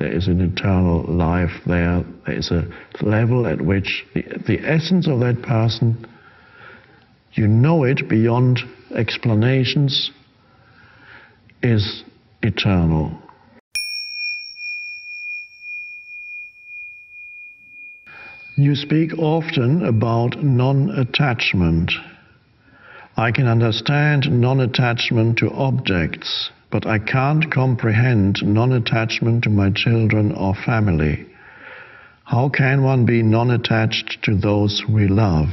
There is an eternal life there. There is a level at which the essence of that person, you know it beyond explanations, is eternal. You speak often about non-attachment. I can understand non-attachment to objects, but I can't comprehend non-attachment to my children or family. How can one be non-attached to those we love?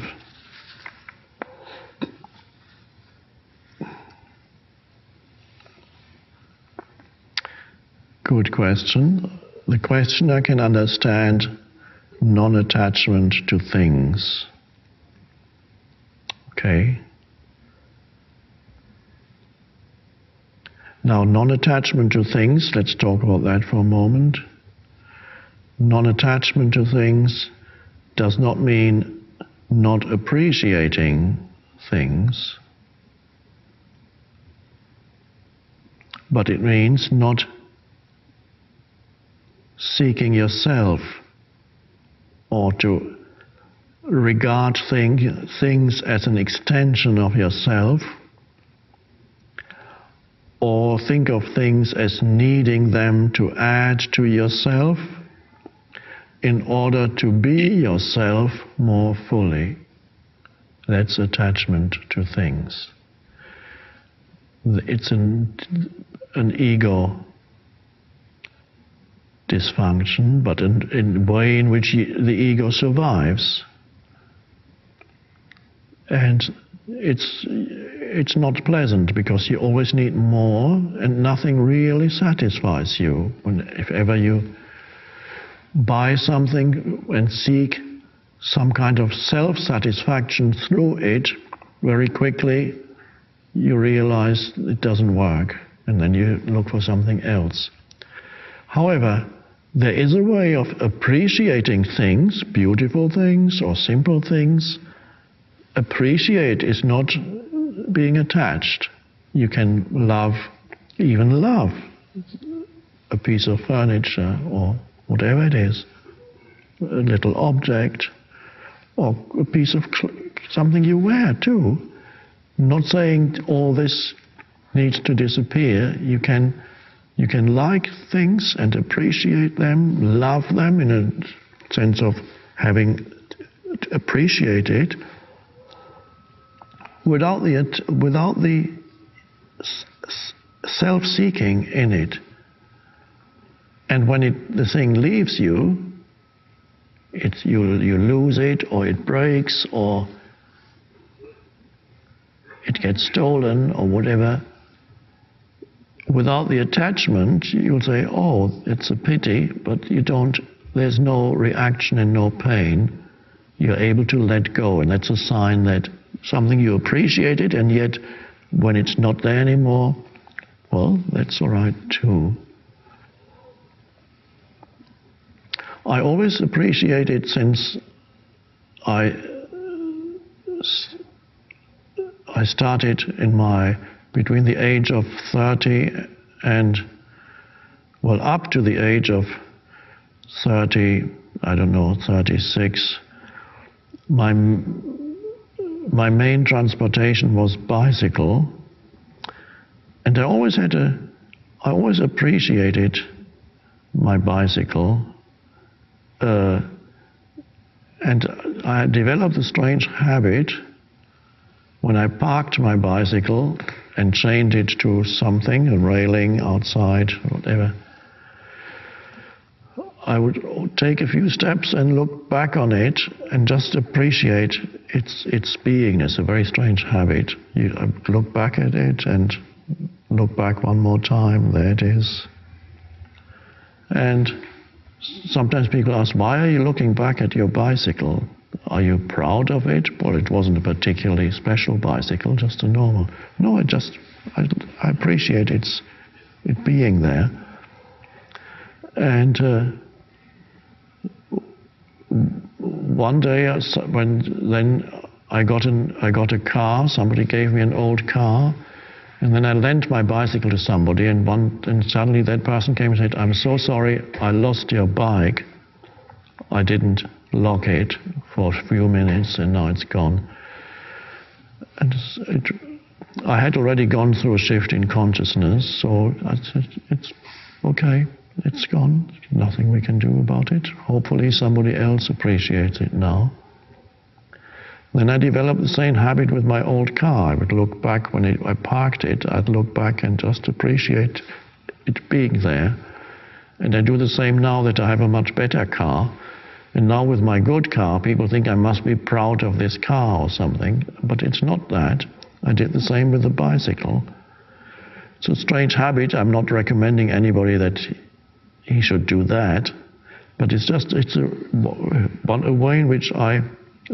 Good question. The questioner can understand non-attachment to things. Okay. Now, non-attachment to things, let's talk about that for a moment. Non-attachment to things does not mean not appreciating things, but it means not seeking yourself or to regard things as an extension of yourself, or think of things as needing them to add to yourself in order to be yourself more fully. That's attachment to things. It's an ego dysfunction, but in a way in which the ego survives. And it's not pleasant, because you always need more, and nothing really satisfies you. If ever you buy something and seek some kind of self-satisfaction through it, very quickly you realize it doesn't work, and then you look for something else. However, there is a way of appreciating things, beautiful things or simple things. Appreciate is not being attached. You can love, even love, a piece of furniture or whatever it is, a little object, or a piece of something you wear too. Not saying all this needs to disappear. You can like things and appreciate them, love them in a sense of having appreciated, without the self-seeking in it. And when the thing leaves you, you lose it, or it breaks, or it gets stolen, or whatever. Without the attachment, you'll say, oh, it's a pity, but there's no reaction and no pain. You're able to let go, and that's a sign that something you appreciated, and yet when it's not there anymore, well, that's all right too. I always appreciate it, since I started between the age of 30 and, well, up to the age of 30, I don't know, 36, my main transportation was bicycle, and I always appreciated my bicycle, and I developed a strange habit. When I parked my bicycle and chained it to something, a railing outside, whatever, I would take a few steps and look back on it and just appreciate its beingness. A very strange habit. I look back at it and look back one more time. There it is. And sometimes people ask, why are you looking back at your bicycle? Are you proud of it? Well, it wasn't a particularly special bicycle, just a normal. No, I appreciate it being there. And one day, I got a car. Somebody gave me an old car, And then I lent my bicycle to somebody, and suddenly that person came and said, "I'm so sorry, I lost your bike. I didn't lock it for a few minutes, and now it's gone." And I had already gone through a shift in consciousness, so I said, "It's okay, it's gone. Nothing we can do about it. Hopefully somebody else appreciates it now." Then I developed the same habit with my old car. I would look back when I parked it, I'd look back and just appreciate it being there. And I do the same now that I have a much better car. And now with my good car, people think I must be proud of this car or something, but it's not that. I did the same with the bicycle. It's a strange habit. I'm not recommending anybody that he should do that, but it's just it's a way in which I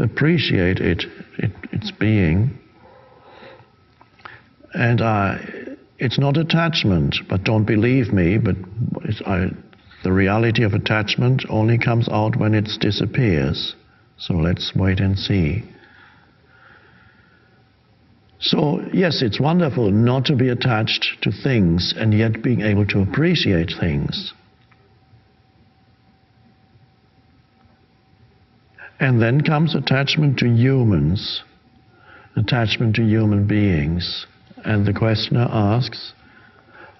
appreciate its being, and it's not attachment. But don't believe me, but the reality of attachment only comes out when it disappears. So let's wait and see. So yes, it's wonderful not to be attached to things and yet being able to appreciate things. And then comes attachment to humans, attachment to human beings. And the questioner asks,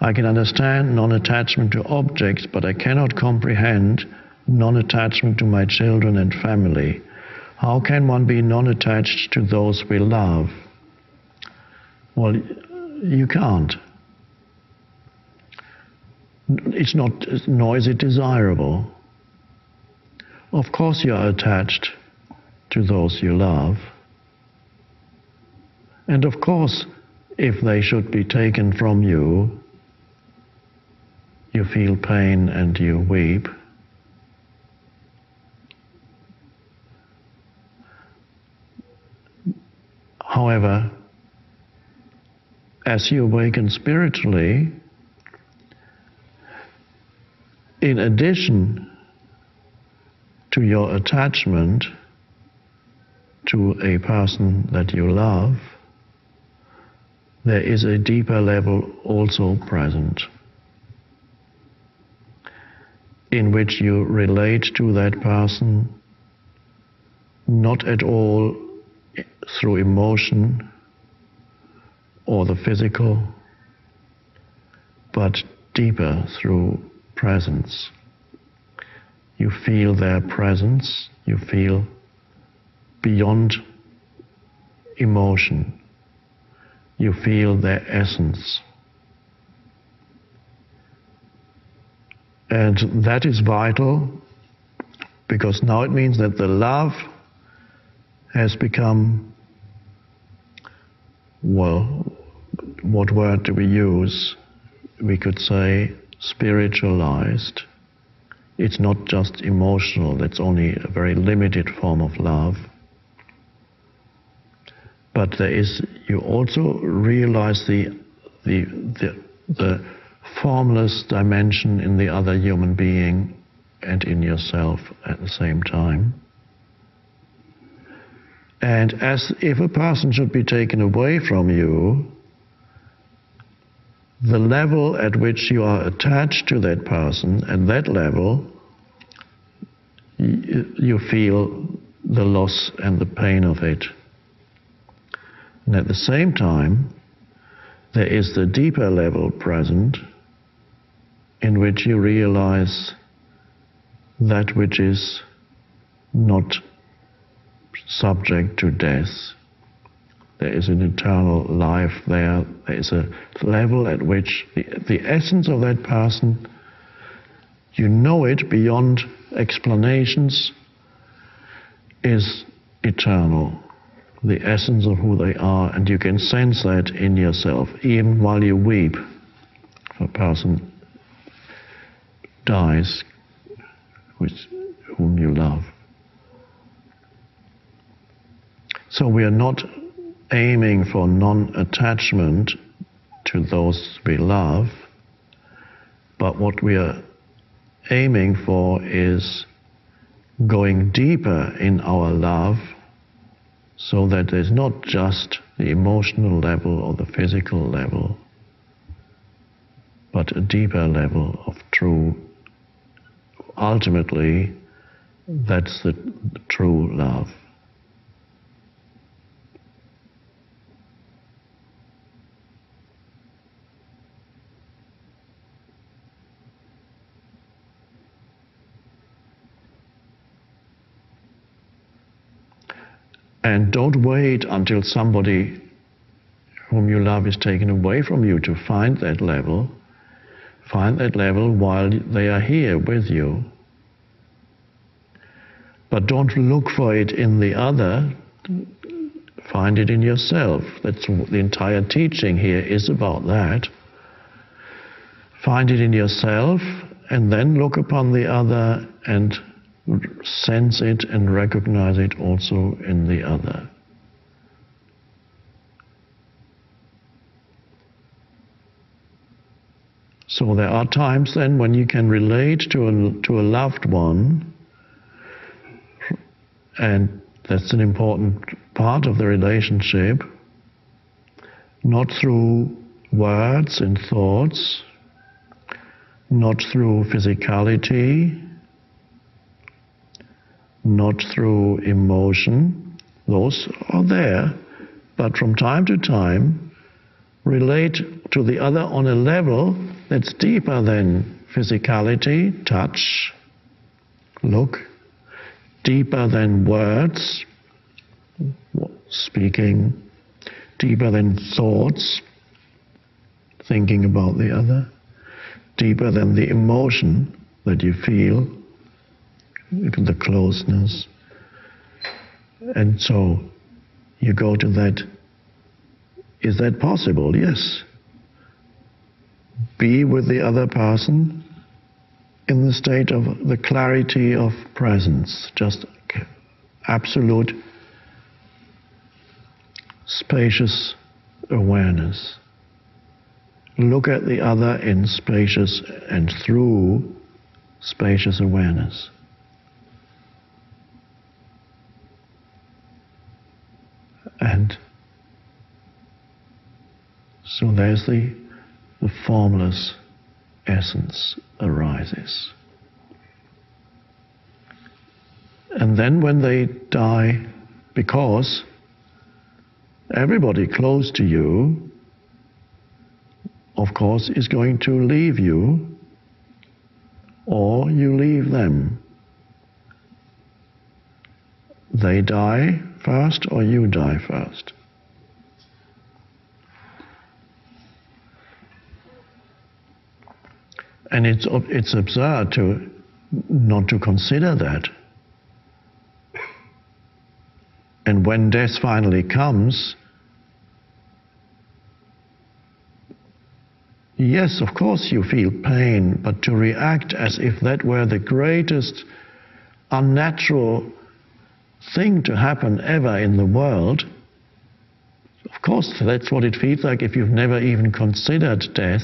"I can understand non-attachment to objects, but I cannot comprehend non-attachment to my children and family. How can one be non-attached to those we love?" Well, you can't. It's not, nor is it desirable. Of course you are attached to those you love. And of course, if they should be taken from you, you feel pain and you weep. However, as you awaken spiritually, in addition to your attachment to a person that you love, there is a deeper level also present, in which you relate to that person not at all through emotion or the physical, but deeper through presence. You feel their presence, you feel beyond emotion, you feel their essence. And that is vital, because now it means that the love has become, well, what word do we use? We could say spiritualized. It's not just emotional, that's only a very limited form of love. But there is, you also realize the formless dimension in the other human being and in yourself at the same time. And as if a person should be taken away from you, the level at which you are attached to that person, at that level, you feel the loss and the pain of it. And at the same time, there is the deeper level present, in which you realize that which is not subject to death. There is an eternal life there. There is a level at which the essence of that person, you know it beyond explanations, is eternal. The essence of who they are, and you can sense that in yourself, even while you weep. If a person dies whom you love. So we are not aiming for non-attachment to those we love, but what we are aiming for is going deeper in our love, so that there's not just the emotional level or the physical level, but a deeper level of true. Ultimately, that's the true love. And don't wait until somebody whom you love is taken away from you to find that level. Find that level while they are here with you. But don't look for it in the other. Find it in yourself. That's what the entire teaching here is about, that. Find it in yourself and then look upon the other and sense it and recognize it also in the other. So there are times then when you can relate to a loved one, and that's an important part of the relationship, not through words and thoughts, not through physicality, not through emotion. Those are there, but from time to time relate to the other on a level that's deeper than physicality, touch, look, deeper than words, speaking, deeper than thoughts, thinking about the other, deeper than the emotion that you feel, the closeness. And so you go to that. Is that possible? Yes. Be with the other person in the state of the clarity of presence, just absolute spacious awareness. Look at the other in spacious and through spacious awareness. And so there's the formless essence arises. And then when they die, because everybody close to you, of course, is going to leave you, or you leave them. They die first, or you die first. And it's absurd to not to consider that. And when death finally comes, yes, of course you feel pain, but to react as if that were the greatest unnatural thing to happen ever in the world, of course that's what it feels like if you've never even considered death,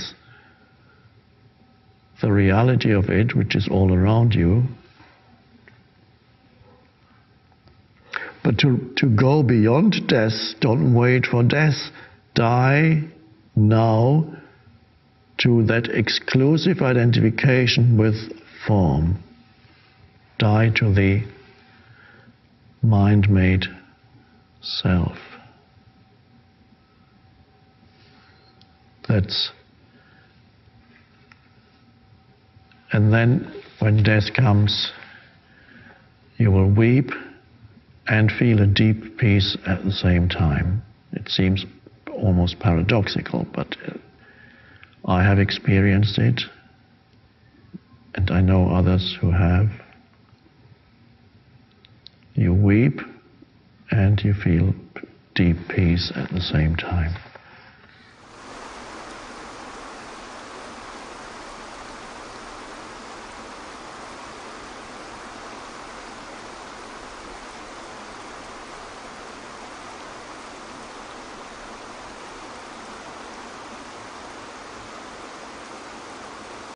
the reality of it, which is all around you. But to go beyond death, don't wait for death. Die now to that exclusive identification with form. Die to the mind-made self. That's. And then when death comes, you will weep and feel a deep peace at the same time. It seems almost paradoxical, but I have experienced it, and I know others who have. You weep and you feel deep peace at the same time.